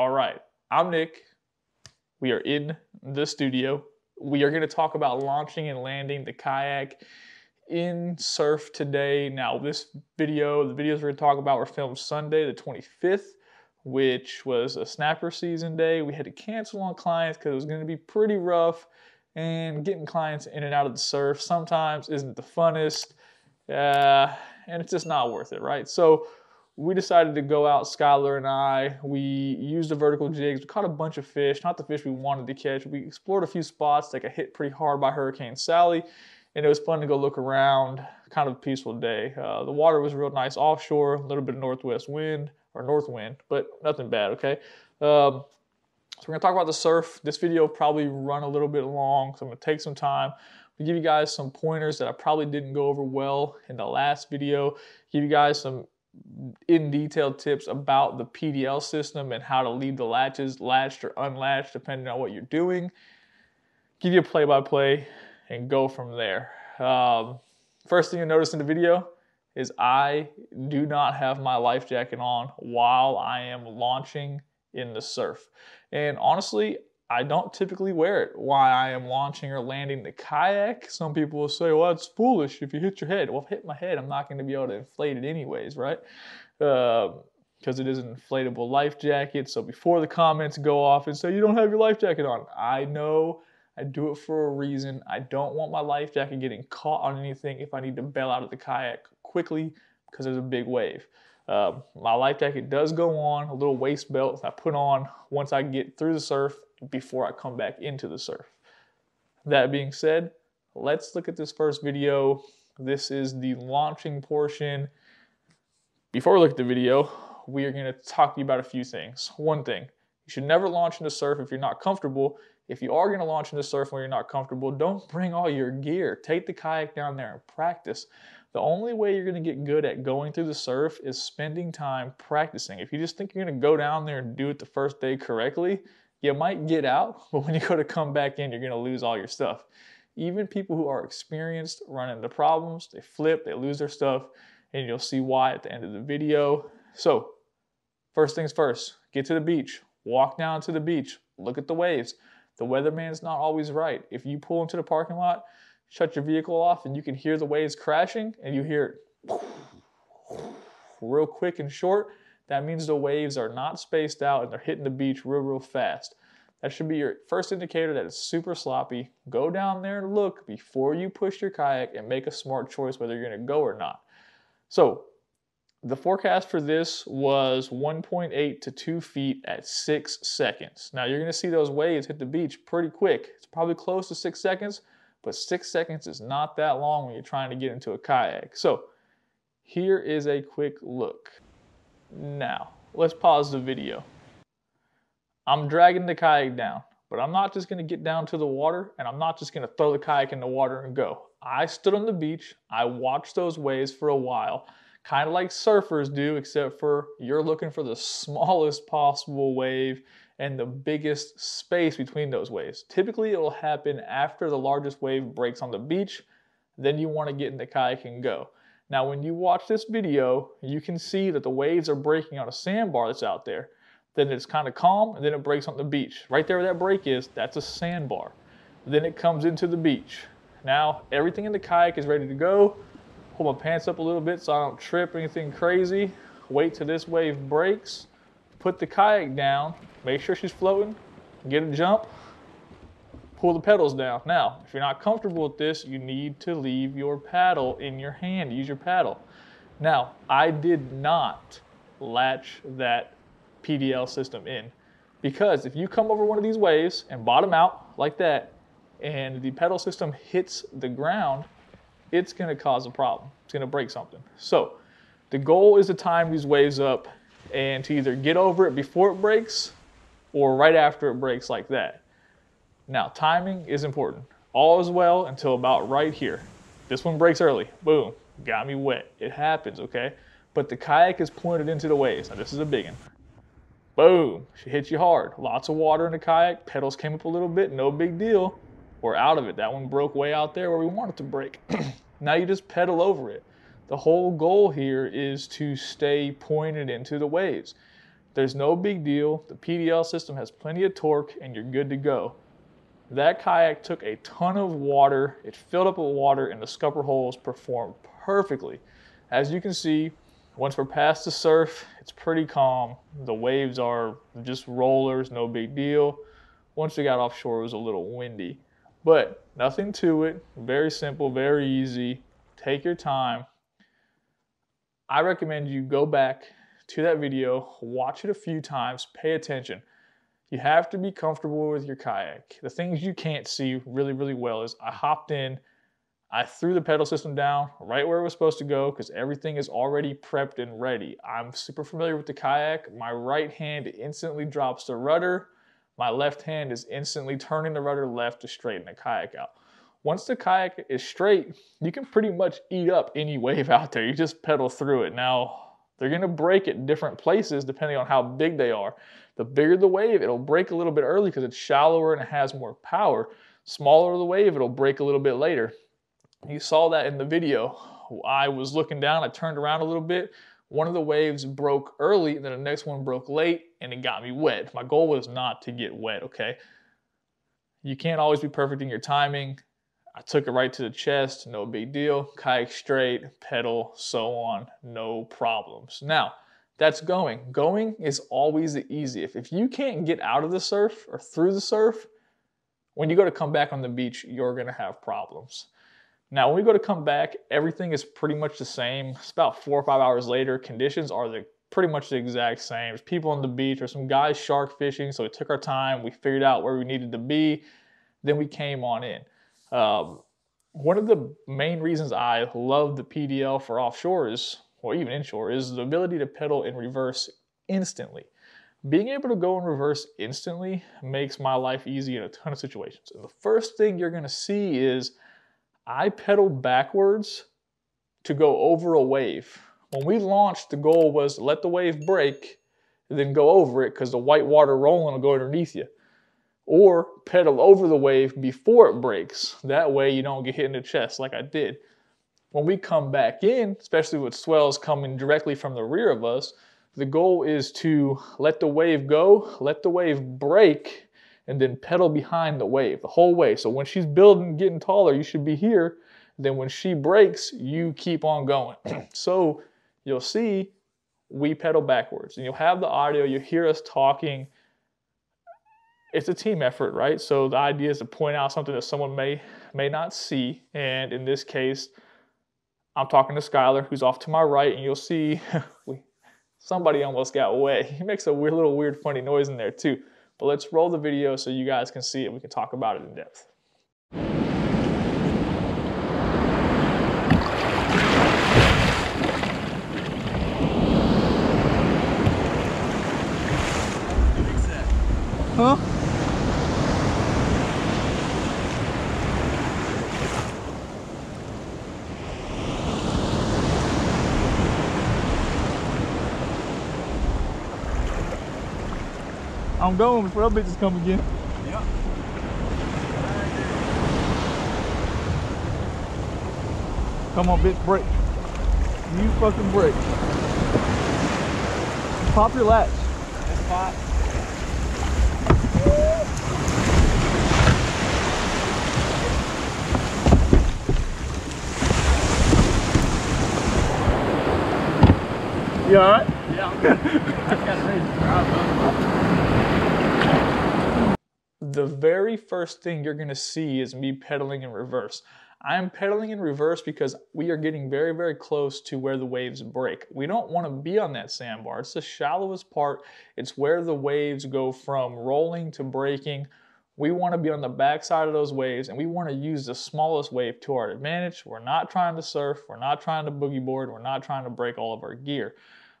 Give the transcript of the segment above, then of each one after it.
All right, I'm Nick. We are in the studio. We are going to talk about launching and landing the kayak in surf today. Now, this video, the videos we're going to talk about were filmed Sunday, the 25th, which was a snapper season day. We had to cancel on clients because it was going to be pretty rough, and getting clients in and out of the surf sometimes isn't the funnest, and it's just not worth it, right? So we decided to go out, Skylar and I. We used the vertical jigs. We caught a bunch of fish, not the fish we wanted to catch. We explored a few spots that got hit pretty hard by Hurricane Sally, and it was fun to go look around, kind of a peaceful day. The water was real nice offshore, a little bit of north wind, but nothing bad, okay? So we're gonna talk about the surf. This video will probably run a little bit long, so I'm gonna take some time to give you guys some pointers that I probably didn't go over well in the last video, give you guys some in-detail tips about the PDL system and how to leave the latches, latched or unlatched, depending on what you're doing, give you a play-by-play, and go from there. First thing you notice in the video is I do not have my life jacket on while I am launching in the surf. And honestly, I don't typically wear it while I am launching or landing the kayak. Some people will say, well, it's foolish if you hit your head. Well, if I hit my head, I'm not gonna be able to inflate it anyways, right? Because it is an inflatable life jacket. So before the comments go off and say, you don't have your life jacket on, I know. I do it for a reason. I don't want my life jacket getting caught on anything if I need to bail out of the kayak quickly because there's a big wave. My life jacket does go on, a little waist belt I put on once I get through the surf before I come back into the surf. That being said, let's look at this first video. This is the launching portion. Before we look at the video, we are going to talk to you about a few things. One thing, you should never launch into surf if you're not comfortable. If you are going to launch into surf when you're not comfortable, don't bring all your gear. Take the kayak down there and practice. The only way you're going to get good at going through the surf is spending time practicing. If you just think you're going to go down there and do it the first day correctly, you might get out, but when you go to come back in, you're going to lose all your stuff. Even people who are experienced run into problems. They flip, they lose their stuff, and you'll see why at the end of the video. So, first things first, get to the beach. Walk down to the beach. Look at the waves. The weatherman's not always right. If you pull into the parking lot, shut your vehicle off, and you can hear the waves crashing, and you hear it real quick and short, that means the waves are not spaced out and they're hitting the beach real, real fast. That should be your first indicator that it's super sloppy. Go down there and look before you push your kayak and make a smart choice whether you're gonna go or not. So the forecast for this was 1.8 to 2 feet at 6 seconds. Now, you're going to see those waves hit the beach pretty quick. It's probably close to 6 seconds, but 6 seconds is not that long when you're trying to get into a kayak. So, here is a quick look. Now, let's pause the video. I'm dragging the kayak down, but I'm not just going to get down to the water, and I'm not just going to throw the kayak in the water and go. I stood on the beach. I watched those waves for a while. Kind of like surfers do, except for you're looking for the smallest possible wave and the biggest space between those waves. Typically, it will happen after the largest wave breaks on the beach. Then you want to get in the kayak and go. Now, when you watch this video, you can see that the waves are breaking on a sandbar that's out there. Then it's kind of calm, and then it breaks on the beach. Right there where that break is, that's a sandbar. Then it comes into the beach. Now, everything in the kayak is ready to go. Pull my pants up a little bit so I don't trip or anything crazy. Wait till this wave breaks. Put the kayak down. Make sure she's floating. Get a jump. Pull the pedals down. Now, if you're not comfortable with this, you need to leave your paddle in your hand. Use your paddle. Now, I did not latch that PDL system in, because if you come over one of these waves and bottom out like that and the pedal system hits the ground, it's going to cause a problem. It's going to break something. So the goal is to time these waves up and to either get over it before it breaks or right after it breaks like that. Now, timing is important. All is well until about right here. This one breaks early. Boom. Got me wet. It happens, okay? But the kayak is pointed into the waves. Now, this is a big one. Boom. She hits you hard. Lots of water in the kayak. Pedals came up a little bit. No big deal. We're out of it. That one broke way out there where we want it to break. Now you just pedal over it. The whole goal here is to stay pointed into the waves. There's no big deal. The PDL system has plenty of torque and you're good to go. That kayak took a ton of water. It filled up with water and the scupper holes performed perfectly. As you can see, once we're past the surf, it's pretty calm. The waves are just rollers, no big deal. Once we got offshore, it was a little windy, but nothing to it. Very simple, very easy. Take your time. I recommend you go back to that video, watch it a few times, pay attention. You have to be comfortable with your kayak. The things you can't see really, really well is I hopped in, I threw the pedal system down right where it was supposed to go because everything is already prepped and ready. I'm super familiar with the kayak. My right hand instantly drops the rudder. My left hand is instantly turning the rudder left to straighten the kayak out. Once the kayak is straight, you can pretty much eat up any wave out there. You just pedal through it. Now, they're gonna break at different places depending on how big they are. The bigger the wave, it'll break a little bit early because it's shallower and it has more power. Smaller the wave, it'll break a little bit later. You saw that in the video. I was looking down, I turned around a little bit. One of the waves broke early, and then the next one broke late, and it got me wet. My goal was not to get wet, okay? You can't always be perfect in your timing. I took it right to the chest, no big deal. Kayak straight, pedal, so on, no problems. Now, that's going. Going is always the easiest. If you can't get out of the surf or through the surf, when you go to come back on the beach, you're gonna have problems. Now, when we go to come back, everything is pretty much the same. It's about 4 or 5 hours later. Conditions are pretty much the exact same. There's people on the beach. There's some guys shark fishing, so we took our time. We figured out where we needed to be. Then we came on in. One of the main reasons I love the PDL for offshore is, or even inshore, is the ability to pedal in reverse instantly. Being able to go in reverse instantly makes my life easy in a ton of situations. And the first thing you're going to see is I pedal backwards to go over a wave. When we launched, the goal was to let the wave break and then go over it because the white water rolling will go underneath you. Or pedal over the wave before it breaks. That way you don't get hit in the chest like I did. When we come back in, especially with swells coming directly from the rear of us, the goal is to let the wave go, let the wave break, and then pedal behind the wave the whole way. So when she's building, getting taller, you should be here. Then when she breaks, you keep on going. So you'll see we pedal backwards and you'll have the audio, you hear us talking. It's a team effort, right? So the idea is to point out something that someone may not see. And in this case, I'm talking to Skylar, who's off to my right, and you'll see somebody almost got wet. He makes a weird, little weird, funny noise in there too. But let's roll the video so you guys can see it. We can talk about it in depth. Huh? I'm going before that bitches come again. Yep. Come on, bitch, break. You fucking break. Pop your latch. That's hot. You alright? Yeah, I'm good. I got ready to drive up. The very first thing you're going to see is me pedaling in reverse. I'm pedaling in reverse because we are getting very, very close to where the waves break. We don't want to be on that sandbar. It's the shallowest part. It's where the waves go from rolling to breaking. We want to be on the backside of those waves, and we want to use the smallest wave to our advantage. We're not trying to surf. We're not trying to boogie board. We're not trying to break all of our gear.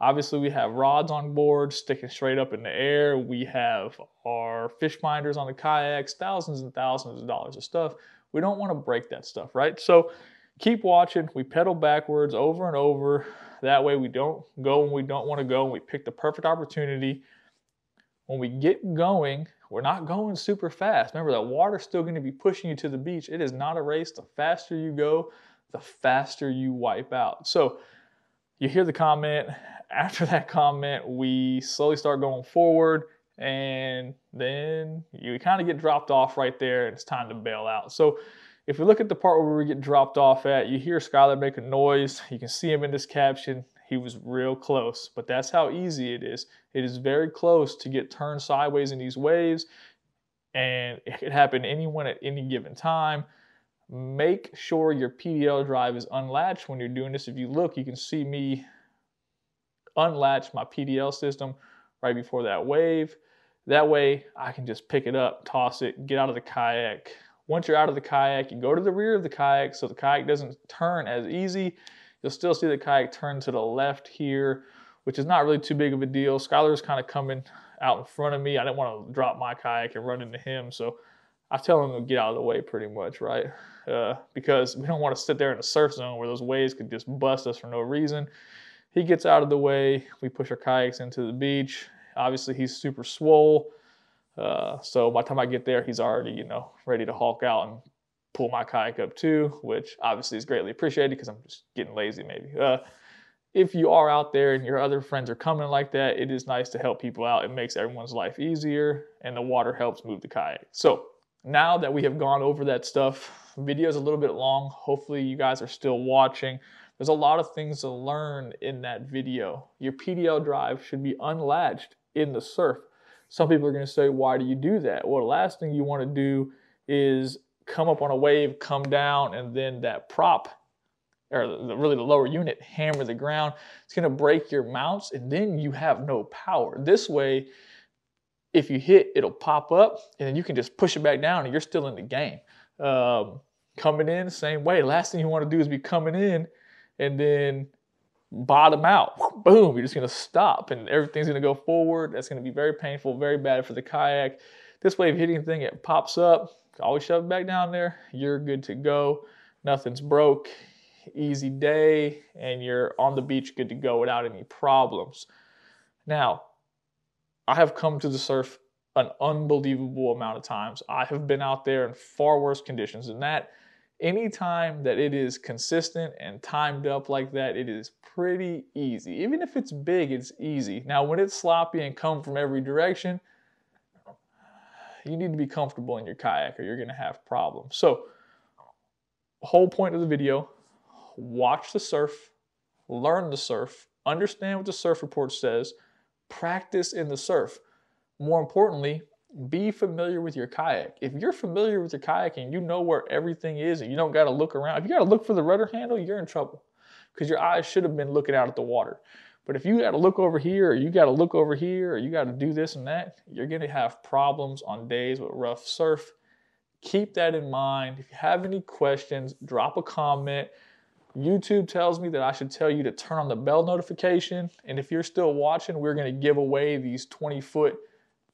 Obviously, we have rods on board sticking straight up in the air. We have our fish binders on the kayaks, thousands and thousands of dollars of stuff. We don't want to break that stuff, right? So keep watching. We pedal backwards over and over. That way we don't go when we don't want to go, and we pick the perfect opportunity. When we get going, we're not going super fast. Remember, that water's still going to be pushing you to the beach. It is not a race. The faster you go, the faster you wipe out. So You hear the comment. After that comment, we slowly start going forward, and then you kind of get dropped off right there, and it's time to bail out. So if we look at the part where we get dropped off at, you hear Skylar make a noise. You can see him in this caption. He was real close, but that's how easy it is. It is very close to get turned sideways in these waves, and it could happen to anyone at any given time. Make sure your PDL drive is unlatched when you're doing this. If you look, you can see me unlatch my PDL system right before that wave. That way I can just pick it up, toss it, get out of the kayak. Once you're out of the kayak, you go to the rear of the kayak so the kayak doesn't turn as easy. You'll still see the kayak turn to the left here, which is not really too big of a deal. Skylar's kind of coming out in front of me. I didn't want to drop my kayak and run into him, so I tell him to get out of the way pretty much, right? Because we don't want to sit there in a surf zone where those waves could just bust us for no reason. He gets out of the way. We push our kayaks into the beach. Obviously, he's super swole. So by the time I get there, he's already, you know, ready to hulk out and pull my kayak up too, which obviously is greatly appreciated because I'm just getting lazy maybe. If you are out there and your other friends are coming like that, it is nice to help people out. It makes everyone's life easier, and the water helps move the kayak. So now that we have gone over that stuff, video's a little bit long. Hopefully you guys are still watching. There's a lot of things to learn in that video. Your PDL drive should be unlatched in the surf. Some people are going to say, why do you do that? Well, the last thing you want to do is come up on a wave, come down, and then that prop, or really the lower unit, hammer the ground. It's going to break your mounts, and then you have no power. This way, if you hit, it'll pop up, and then you can just push it back down, and you're still in the game. Coming in, same way. Last thing you want to do is be coming in, and then bottom out, boom, you're just going to stop and everything's going to go forward. That's going to be very painful, very bad for the kayak. This wave hitting thing, it pops up, always shove it back down there, you're good to go, nothing's broke, easy day, and you're on the beach good to go without any problems. Now, I have come to the surf an unbelievable amount of times. I have been out there in far worse conditions than that. Any time that it is consistent and timed up like that, it is pretty easy. Even if it's big, it's easy. Now, when it's sloppy and come from every direction, you need to be comfortable in your kayak or you're going to have problems. So, whole point of the video, watch the surf, learn the surf, understand what the surf report says, practice in the surf. More importantly, be familiar with your kayak. If you're familiar with your kayak and you know where everything is and you don't got to look around, if you got to look for the rudder handle, you're in trouble because your eyes should have been looking out at the water. But if you got to look over here or you got to look over here or you got to do this and that, you're going to have problems on days with rough surf. Keep that in mind. If you have any questions, drop a comment. YouTube tells me that I should tell you to turn on the bell notification. And if you're still watching, we're going to give away these 20-foot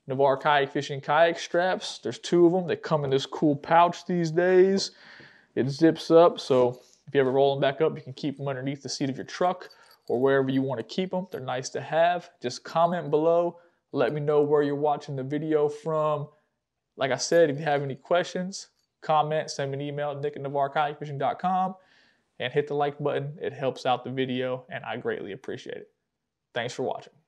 Navarre Kayak Fishing kayak straps. There's 2 of them. They come in this cool pouch these days. It zips up, so if you ever roll them back up, you can keep them underneath the seat of your truck or wherever you want to keep them. They're nice to have. Just comment below. Let me know where you're watching the video from. Like I said, if you have any questions, comment, send me an email at nick@navarrekayakfishing.com and hit the like button. It helps out the video, and I greatly appreciate it. Thanks for watching.